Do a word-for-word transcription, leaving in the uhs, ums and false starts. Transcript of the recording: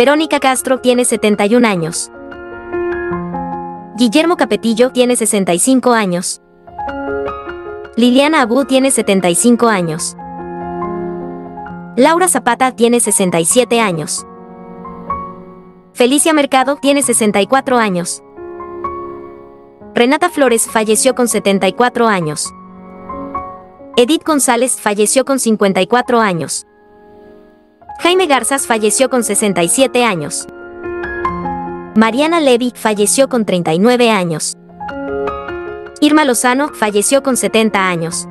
Verónica Castro tiene setenta y un años. Guillermo Capetillo tiene sesenta y cinco años. Liliana Abú tiene setenta y cinco años. Laura Zapata tiene sesenta y siete años. Felicia Mercado tiene sesenta y cuatro años. Renata Flores falleció con setenta y cuatro años. Edith González falleció con cincuenta y cuatro años. Jaime Garza falleció con sesenta y siete años. Mariana Levy falleció con treinta y nueve años. Irma Lozano falleció con setenta años.